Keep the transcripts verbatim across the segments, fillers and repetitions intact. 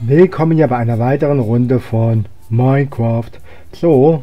Willkommen ja bei einer weiteren Runde von Minecraft. So,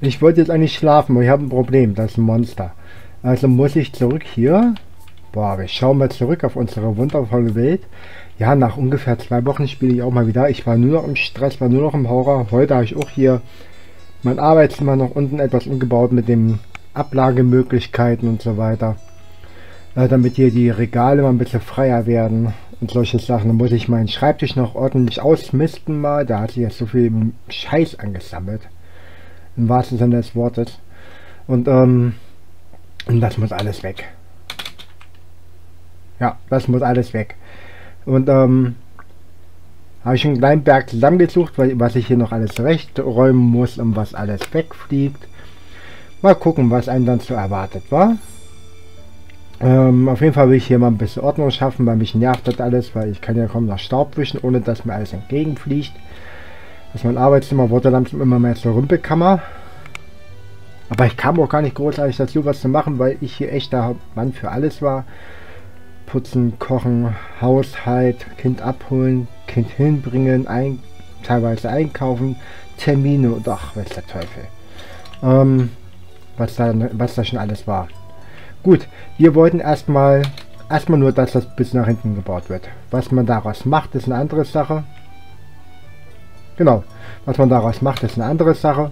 ich wollte jetzt eigentlich schlafen, aber ich habe ein Problem, das ist ein Monster. Also muss ich zurück hier. Boah, wir schauen mal zurück auf unsere wundervolle Welt. Ja, nach ungefähr zwei Wochen spiele ich auch mal wieder. Ich war nur noch im Stress, war nur noch im Horror. Heute habe ich auch hier mein Arbeitszimmer noch unten etwas umgebaut mit den Ablagemöglichkeiten und so weiter. Äh, damit hier die Regale mal ein bisschen freier werden. Und solche Sachen, dann muss ich meinen Schreibtisch noch ordentlich ausmisten mal, da hat sich jetzt so viel Scheiß angesammelt, im wahrsten Sinne des Wortes. Und ähm, das muss alles weg. Ja, das muss alles weg. Und ähm, habe ich schon einen kleinen Berg zusammengesucht, weil, was ich hier noch alles rechträumen muss und was alles wegfliegt. Mal gucken, was einem dann so erwartet war. Ähm, auf jeden Fall will ich hier mal ein bisschen Ordnung schaffen, weil mich nervt das alles, weil ich kann ja kaum noch Staub wischen, ohne dass mir alles entgegenfliegt. Das also mein Arbeitszimmer wurde langsam immer mehr zur Rümpelkammer. Aber ich kam auch gar nicht großartig dazu, was zu machen, weil ich hier echt der Mann für alles war. Putzen, kochen, Haushalt, Kind abholen, Kind hinbringen, ein, teilweise einkaufen, Termine und ach, weiß der Teufel. Ähm, was, da, was da schon alles war. Gut, wir wollten erstmal erstmal nur, dass das bis nach hinten gebaut wird. Was man daraus macht, ist eine andere Sache. Genau, was man daraus macht, ist eine andere Sache.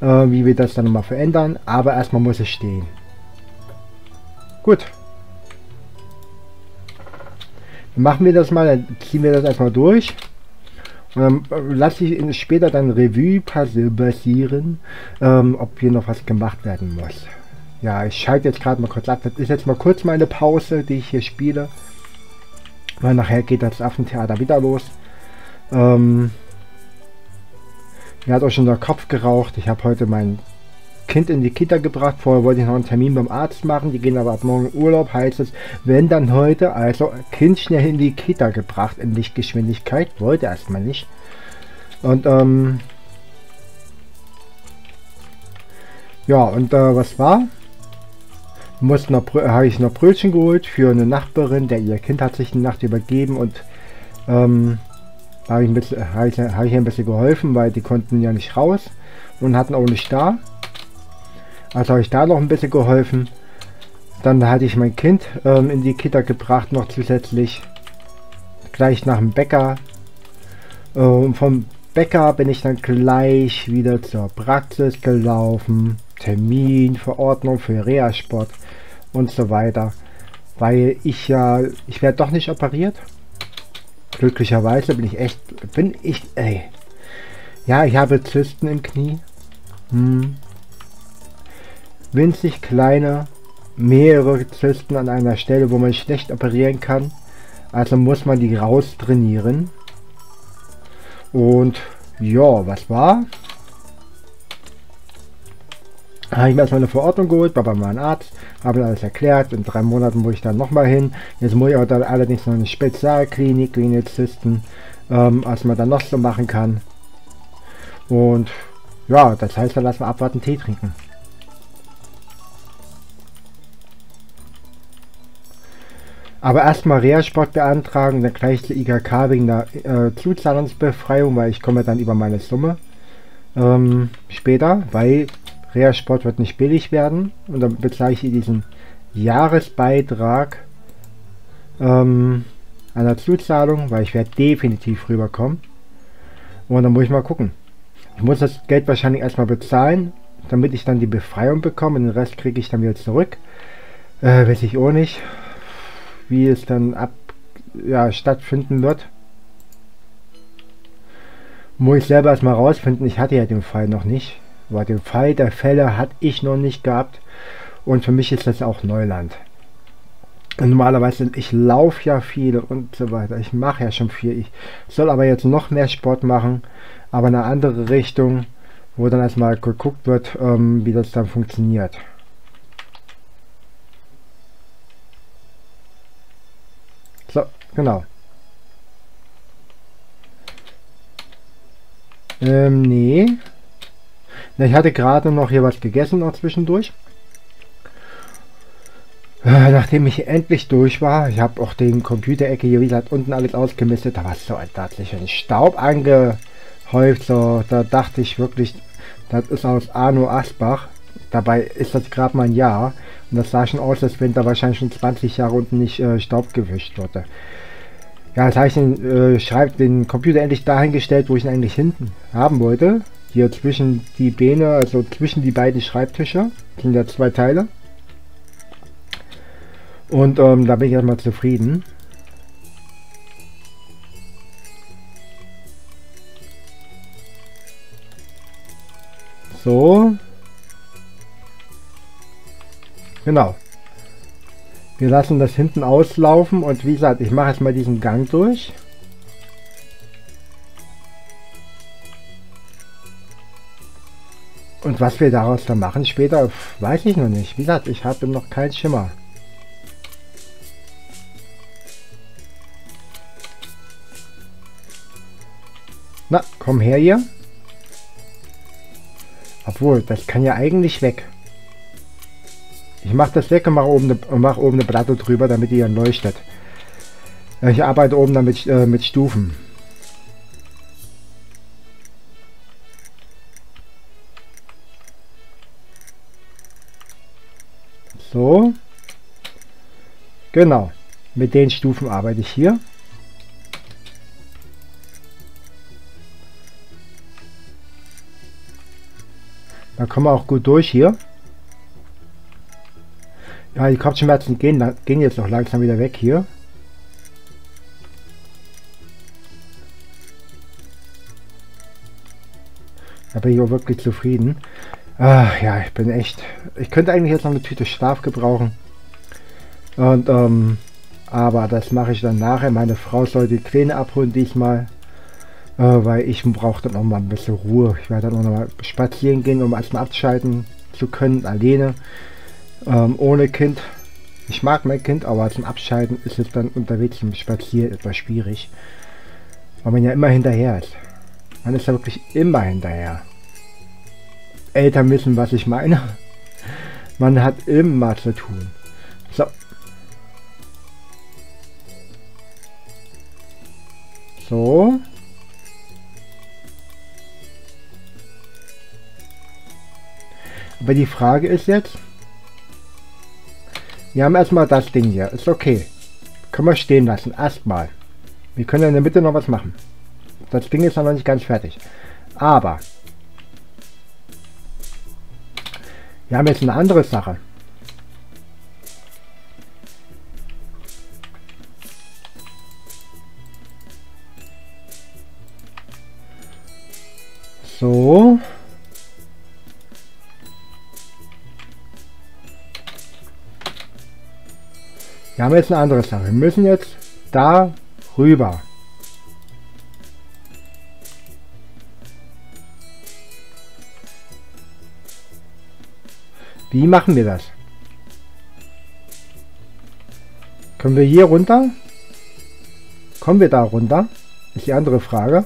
Äh, wie wir das dann nochmal verändern, aber erstmal muss es stehen. Gut. Dann machen wir das mal, dann ziehen wir das erstmal durch. Und dann lasse ich später dann Revue passieren, ähm, ob hier noch was gemacht werden muss. Ja, ich schalte jetzt gerade mal kurz ab. Das ist jetzt mal kurz meine Pause, die ich hier spiele. Weil nachher geht das Affentheater wieder los. Ähm, mir hat auch schon der Kopf geraucht. Ich habe heute mein Kind in die Kita gebracht. Vorher wollte ich noch einen Termin beim Arzt machen. Die gehen aber ab morgen in Urlaub. Heißt es, wenn dann heute, also Kind schnell in die Kita gebracht. In Lichtgeschwindigkeit. Wollte erstmal nicht. Und, ähm... ja, und äh, was war? Mussten noch, habe ich noch Brötchen geholt für eine Nachbarin, der ihr Kind hat sich die Nacht übergeben und ähm, habe ich ein bisschen, habe ich, habe ich ein bisschen geholfen, weil die konnten ja nicht raus und hatten auch nicht da. Also habe ich da noch ein bisschen geholfen. Dann hatte ich mein Kind ähm, in die Kita gebracht, noch zusätzlich gleich nach dem Bäcker. Ähm, vom Bäcker bin ich dann gleich wieder zur Praxis gelaufen. Termin, Verordnung für Reha-Sport und so weiter, weil ich ja, ich werde doch nicht operiert. Glücklicherweise bin ich echt, bin ich, ey, ja, ich habe Zysten im Knie, hm. winzig kleine, mehrere Zysten an einer Stelle, wo man schlecht operieren kann, also muss man die raus trainieren. Und ja, was war? Habe ich mir erstmal eine Verordnung geholt, war bei meinem Arzt, habe alles erklärt, in drei Monaten muss ich dann nochmal hin. Jetzt muss ich aber dann allerdings noch eine Spezialklinik wegen den Zysten, ähm, was man dann noch so machen kann. Und ja, das heißt, dann lassen wir abwarten, Tee trinken. Aber erstmal Reha-Sport beantragen, dann gleich zur I K K wegen der äh, Zuzahlungsbefreiung, weil ich komme dann über meine Summe ähm, später, weil Reha-Sport wird nicht billig werden und dann bezahle ich diesen Jahresbeitrag ähm, an der Zuzahlung, weil ich werde definitiv rüberkommen und dann muss ich mal gucken. Ich muss das Geld wahrscheinlich erstmal bezahlen, damit ich dann die Befreiung bekomme und den Rest kriege ich dann wieder zurück. Äh, weiß ich auch nicht, wie es dann ab ja, stattfinden wird. Muss ich selber erstmal rausfinden. Ich hatte ja den Fall noch nicht. Aber den Fall der Fälle hatte ich noch nicht gehabt. Und für mich ist das auch Neuland. Und normalerweise, ich laufe ja viel und so weiter. Ich mache ja schon viel. Ich soll aber jetzt noch mehr Sport machen. Aber in eine andere Richtung, wo dann erstmal geguckt wird, ähm, wie das dann funktioniert. Genau. Ähm, nee. Ich hatte gerade noch hier was gegessen noch zwischendurch. Äh, nachdem ich endlich durch war, ich habe auch den Computerecke hier, wie gesagt, unten alles ausgemistet, da war so ein tatsächlichen Staub angehäuft, so, da dachte ich wirklich, das ist aus Arno Asbach, dabei ist das gerade mal ein Jahr und das sah schon aus, als wenn da wahrscheinlich schon zwanzig Jahre unten nicht äh, Staub gewischt wurde. Ja, das habe ich den, äh, schreibt, den Computer endlich dahin gestellt, wo ich ihn eigentlich hinten haben wollte. Hier zwischen die Beine, also zwischen die beiden Schreibtische, sind ja zwei Teile. Und ähm, da bin ich erstmal zufrieden. So. Genau. Wir lassen das hinten auslaufen und wie gesagt, ich mache jetzt mal diesen Gang durch. Und was wir daraus dann machen später, weiß ich noch nicht. Wie gesagt, ich habe noch keinen Schimmer. Na, komm her hier. Obwohl, das kann ja eigentlich weg. Ich mache das weg und mache oben eine mach oben eine Platte drüber, damit die dann leuchtet. Ich arbeite oben damit äh, mit Stufen. So. Genau. Mit den Stufen arbeite ich hier. Da kommen wir auch gut durch hier. Ja, die Kopfschmerzen gehen, gehen jetzt noch langsam wieder weg hier. Da bin ich auch wirklich zufrieden. Ach, ja, ich bin echt... Ich könnte eigentlich jetzt noch eine Tüte Schlaf gebrauchen. Und, ähm, aber das mache ich dann nachher. Meine Frau soll die Kleine abholen diesmal. Äh, weil ich brauche dann noch mal ein bisschen Ruhe. Ich werde dann auch noch mal spazieren gehen, um erstmal abschalten zu können, alleine. Ähm, ohne Kind. Ich mag mein Kind, aber zum Abschalten ist es dann unterwegs im Spazieren etwas schwierig. Weil man ja immer hinterher ist. Man ist ja wirklich immer hinterher. Eltern wissen, was ich meine. Man hat immer zu tun. So. So. Aber die Frage ist jetzt, wir haben erstmal das Ding hier, ist okay. Können wir stehen lassen, erstmal. Wir können in der Mitte noch was machen. Das Ding ist noch nicht ganz fertig. Aber wir haben jetzt eine andere Sache. So. Wir haben jetzt eine andere Sache. Wir müssen jetzt da rüber. Wie machen wir das? Können wir hier runter? Kommen wir da runter? Ist die andere Frage.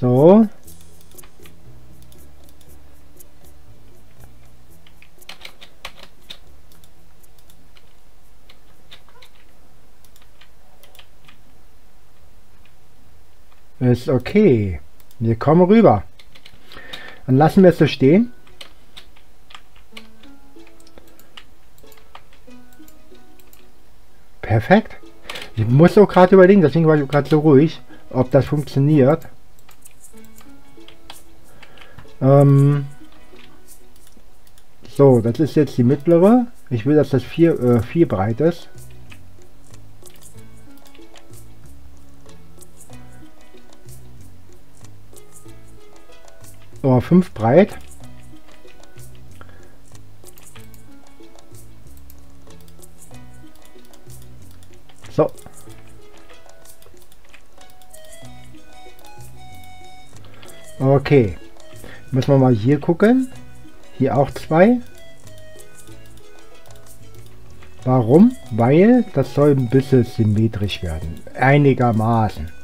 So. Ist okay. Wir kommen rüber. Dann lassen wir es so stehen. Perfekt. Ich muss auch gerade überlegen, deswegen war ich gerade so ruhig, ob das funktioniert. So, das ist jetzt die mittlere. Ich will, dass das vier, äh, vier breit ist. Oh, fünf breit. So. Okay. Müssen wir mal hier gucken. Hier auch zwei. Warum? Weil das soll ein bisschen symmetrisch werden. Einigermaßen.